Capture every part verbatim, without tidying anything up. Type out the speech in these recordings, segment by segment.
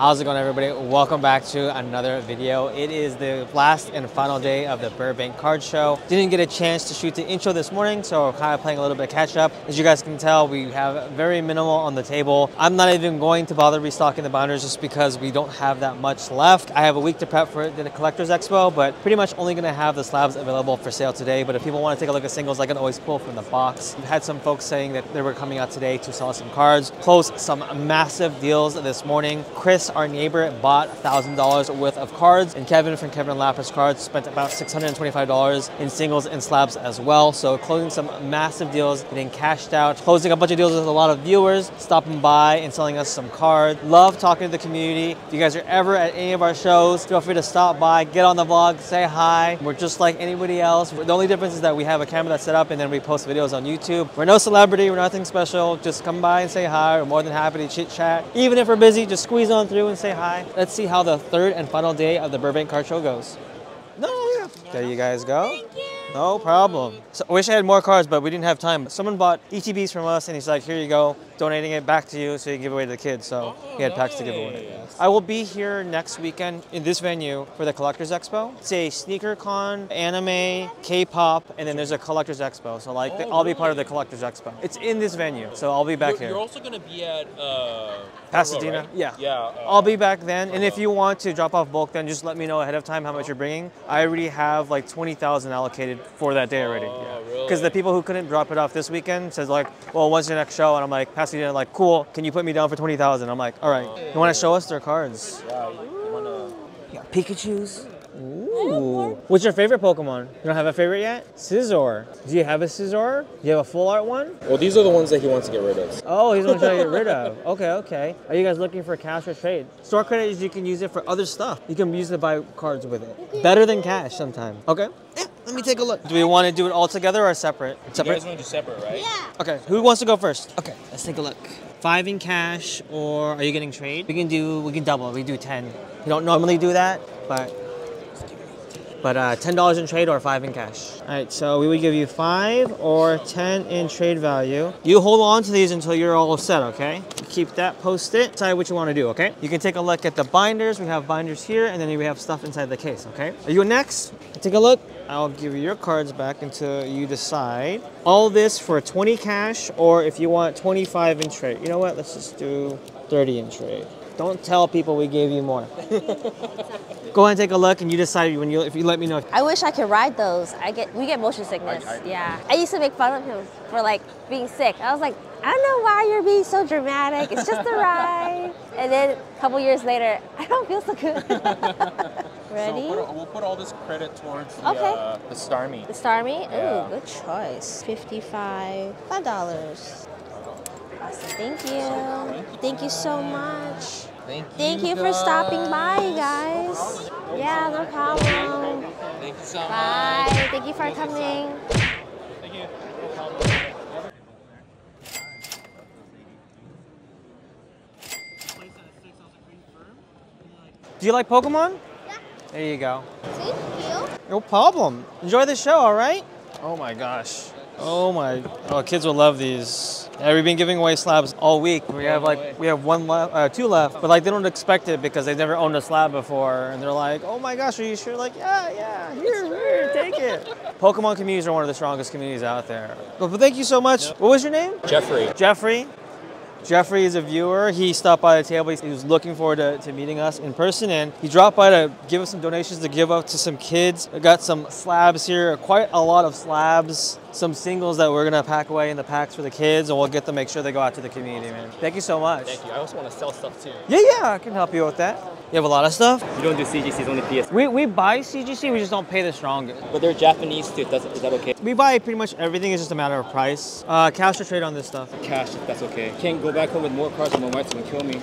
How's it going, everybody? Welcome back to another video. It is the last and final day of the Burbank Card Show. Didn't get a chance to shoot the intro this morning, so we're kind of playing a little bit of catch up. As you guys can tell, we have very minimal on the table. I'm not even going to bother restocking the binders just because we don't have that much left. I have a week to prep for the Collector's Expo, but pretty much only going to have the slabs available for sale today. But if people want to take a look at singles, I can always pull from the box. We've had some folks saying that they were coming out today to sell us some cards. Close some massive deals this morning. Chris, our neighbor, bought one thousand dollars worth of cards, and Kevin from Kevin Lapper's Cards spent about six hundred twenty-five dollars in singles and slabs as well. So closing some massive deals, getting cashed out, closing a bunch of deals with a lot of viewers, stopping by and selling us some cards. Love talking to the community. If you guys are ever at any of our shows, feel free to stop by, get on the vlog, say hi. We're just like anybody else. The only difference is that we have a camera that's set up and then we post videos on YouTube. We're no celebrity, we're nothing special. Just come by and say hi. We're more than happy to chit chat. Even if we're busy, just squeeze on through and say hi. Let's see how the third and final day of the Burbank Card Show goes. No, no, no. There you guys go. Thank you. No problem. So I wish I had more cards, but we didn't have time. Someone bought E T Bs from us and he's like, here you go, donating it back to you so you can give away to the kids. So oh, he had packs nice. to give away. Yes. I will be here next weekend in this venue for the Collector's Expo. It's a sneaker con, anime, K-pop, and then there's a Collector's Expo. So like, oh, the, I'll really? be part of the Collector's Expo. It's in this venue, so I'll be back you're, here. You're also gonna be at uh, Pasadena, right? yeah. yeah uh, I'll be back then, and uh, if you want to drop off bulk, then just let me know ahead of time how much you're bringing. I already have like twenty thousand allocated for that day already. Oh, yeah. Really? Because the people who couldn't drop it off this weekend says like, well, when's your next show? And I'm like, Pasadena. Pasadena, like, cool, can you put me down for twenty thousand? I'm like, all right. You want to show us their cards? Yeah, you wanna... yeah, Pikachu's. Ooh. What's your favorite Pokemon? You don't have a favorite yet? Scizor. Do you have a Scizor? Do you have a full art one? Well, these are the ones that he wants to get rid of. Oh, he's going to try to get rid of. Okay, okay. Are you guys looking for cash or trade? Store credit is you can use it for other stuff. You can use it to buy cards with it. Better than cash sometimes. Okay? Yeah. Let me take a look. Do we want to do it all together or separate? Separate? You guys want to do separate, right? Yeah. Okay, who wants to go first? Okay, let's take a look. Five in cash, or are you getting trade? We can do, we can double, we do ten. We don't normally do that, but but uh, ten dollars in trade or five in cash. All right, so we would give you five or ten in trade value. You hold on to these until you're all set, okay? Keep that posted. Decide what you want to do, okay? You can take a look at the binders. We have binders here, and then we have stuff inside the case, okay? Are you next? Take a look. I'll give you your cards back until you decide. All this for twenty cash, or if you want twenty-five in trade. You know what? Let's just do thirty in trade. Don't tell people we gave you more. Go ahead and take a look, and you decide when you if you let me know. I wish I could ride those. I get we get motion sickness. I, I, yeah, I used to make fun of him for like being sick. I was like, I don't know why you're being so dramatic. It's just a ride. And then a couple years later, I don't feel so good. Ready? So we'll, we'll put all this credit towards the, okay. uh, the Starmie. The Starmie? Yeah. Ooh, good choice. Fifty-five, five dollars. Awesome. Thank you. Thank you so much. Thank you, Thank you for stopping by, you guys. No yeah, no problem. Thank you so much. Bye. Thank you for Thank coming. You so Thank you. Do you like Pokemon? Yeah. There you go. Thank you. No problem. Enjoy the show, all right? Oh my gosh. Oh my, oh, kids will love these. Yeah, we've been giving away slabs all week. We have like, we have one left, uh, two left, but like they don't expect it because they've never owned a slab before. And they're like, oh my gosh, are you sure? Like, yeah, yeah, here, here, take it. Pokemon communities are one of the strongest communities out there. But thank you so much. Yep. What was your name? Jeffrey. Jeffrey. Jeffrey is a viewer. He stopped by the table. He was looking forward to, to meeting us in person, and he dropped by to give us some donations to give up to some kids. I got some slabs here, quite a lot of slabs, some singles that we're gonna pack away in the packs for the kids, and we'll get them, make sure they go out to the community, man. Thank you so much. Thank you. I also want to sell stuff too. Yeah, yeah, I can help you with that. You have a lot of stuff? You don't do C G Cs, only P S A. We, we buy C G C, we just don't pay the strongest. But they're Japanese too, that's, is that okay? We buy pretty much everything, it's just a matter of price. Uh, cash or trade on this stuff? Cash, if that's okay. Can't go back home with more cards and my wife's gonna kill me.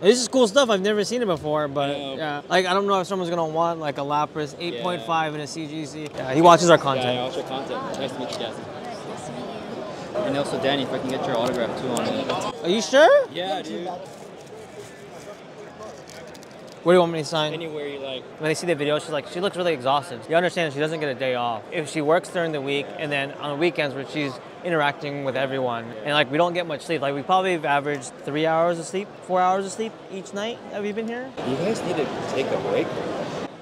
This is cool stuff, I've never seen it before, but yeah. yeah. Like, I don't know if someone's gonna want like a Lapras eight point five yeah. and a C G C. Yeah, he watches our content. Yeah, I watch your content. Nice to meet you guys. Nice to meet you. And also, Danny, if I can get your autograph too on it. Are you sure? Yeah, dude. What do you want me to sign? Anywhere you like. When they see the video, she's like, she looks really exhausted. You understand she doesn't get a day off. If she works during the week, and then on the weekends where she's interacting with everyone. And like, we don't get much sleep. Like, we probably have averaged three hours of sleep, four hours of sleep each night that we've been here. You guys need to take a break.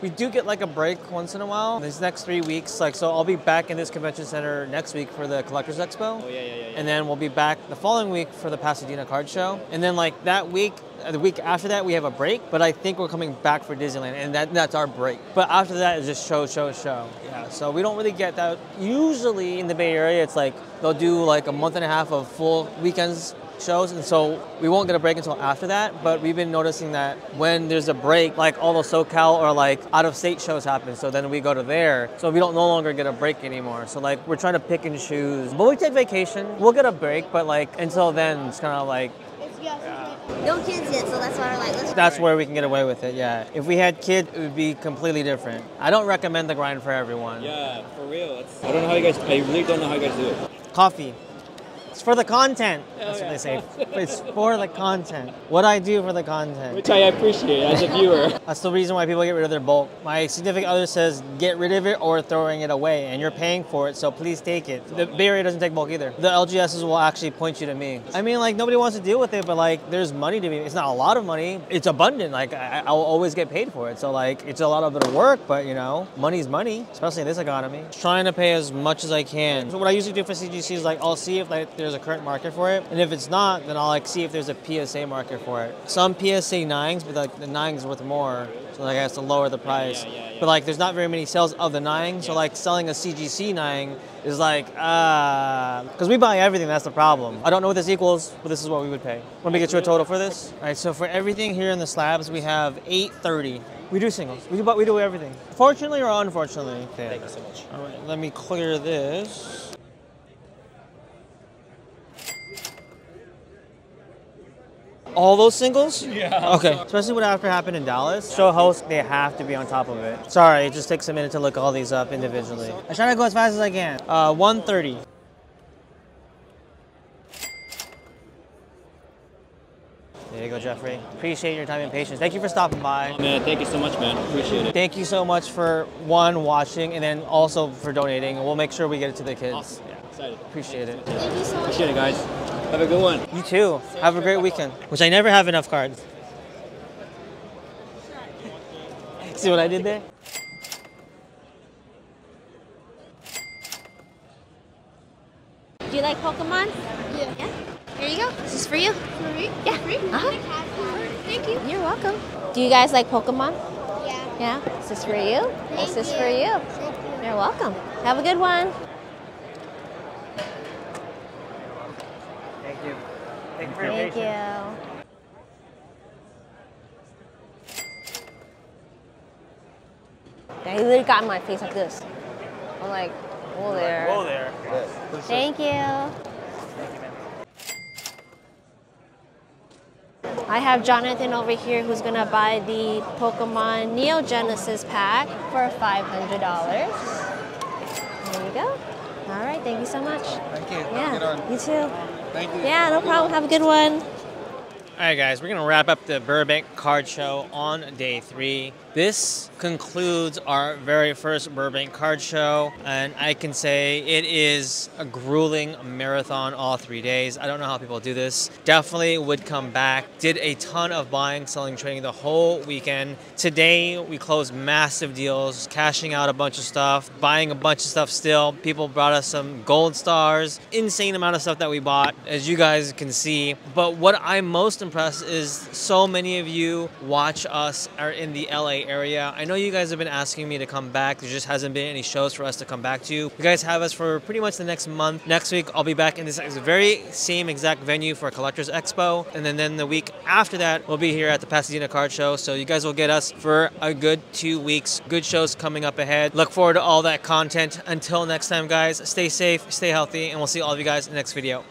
We do get like a break once in a while. These next three weeks, like, so I'll be back in this convention center next week for the Collector's Expo. Oh, yeah, yeah, yeah, yeah. And then we'll be back the following week for the Pasadena Card Show. And then like that week, the week after that, we have a break, but I think we're coming back for Disneyland, and that, that's our break. But after that, it's just show, show, show. Yeah, so we don't really get that. Usually in the Bay Area, it's like, they'll do like a month and a half of full weekends shows, and so we won't get a break until after that. But we've been noticing that when there's a break, like all the SoCal or like out-of-state shows happen, so then we go to there, so we don't no longer get a break anymore. So like, we're trying to pick and choose, but we take vacation, we'll get a break, but like until then it's kind of like, yeah. No kids yet, so that's why we're like, let's that's where we can get away with it. Yeah, if we had kids, it would be completely different. I don't recommend the grind for everyone. Yeah, for real. It's... I don't know how you guys, I really don't know how you guys do it. Coffee. It's for the content. That's oh, yeah. what they say. It's for the content. What I do for the content. Which I appreciate as a viewer. That's the reason why people get rid of their bulk. My significant other says, get rid of it or throwing it away, and you're paying for it, so please take it. The Bay Area doesn't take bulk either. The L G Ss will actually point you to me. I mean, like, nobody wants to deal with it, but like, there's money to be. It's not a lot of money. It's abundant. Like, I, I'll always get paid for it. So like, it's a lot of bit of work, but you know, money's money, especially in this economy. Trying to pay as much as I can. So what I usually do for C G C is like, I'll see if like, there's a current market for it, and if it's not, then I'll like see if there's a P S A market for it. Some P S A nines, but like the nines worth more, so like I have to lower the price. Yeah, yeah, yeah, yeah. But like there's not very many sales of the nine, yeah. So like selling a C G C nine is like ah, uh, because we buy everything. That's the problem. I don't know what this equals, but this is what we would pay. Let me get you a total for this. All right, so for everything here in the slabs, we have eight thirty. We do singles. We do, but we do everything. Fortunately or unfortunately. Yeah. Thank you so much. All right, let me clear this. All those singles? Yeah. Okay. Especially what after happened in Dallas. Show hosts, they have to be on top of it. Sorry, it just takes a minute to look all these up individually. I try to go as fast as I can. Uh, one thirty. There you go, Jeffrey. Appreciate your time and patience. Thank you for stopping by. Oh, man, thank you so much, man. Appreciate it. Thank you so much for, one, watching, and then also for donating. We'll make sure we get it to the kids. Awesome. Yeah, excited. Appreciate it. Thank you so much. Appreciate it, guys. Have a good one. You too. Have a great weekend. Which I never have enough cards. See what I did there? Do you like Pokemon? Yeah. Yeah. Here you go. This is for you. For me? Yeah. For me? Uh-huh. Thank you. You're welcome. Do you guys like Pokemon? Yeah. Yeah. This is for you. Thank this is you. for you. Thank you. You're welcome. Have a good one. Thank you. Thank you for your patience. Thank you. I literally got in my face like this. I'm like, whoa there. Whoa there. Thank you. Thank you, man. I have Jonathan over here who's gonna buy the Pokemon Neo Genesis pack for five hundred dollars. There you go. All right, thank you so much. Thank you. Yeah, you too. Thank you. Yeah, no problem. Have a good one. All right, guys, we're going to wrap up the Burbank Card Show on day three. This concludes our very first Burbank Card Show, and I can say it is a grueling marathon all three days. I don't know how people do this. Definitely would come back. Did a ton of buying, selling, trading the whole weekend. Today, we closed massive deals, cashing out a bunch of stuff, buying a bunch of stuff still. People brought us some gold stars, insane amount of stuff that we bought, as you guys can see. But what I'm most impressed is so many of you watch us are in the L A area. I know you guys have been asking me to come back. There just hasn't been any shows for us to come back to. You guys have us for pretty much the next month. Next week, I'll be back in this very same exact venue for Collector's Expo. And then, then the week after that, we'll be here at the Pasadena Card Show. So you guys will get us for a good two weeks. Good shows coming up ahead. Look forward to all that content. Until next time, guys, stay safe, stay healthy, and we'll see all of you guys in the next video.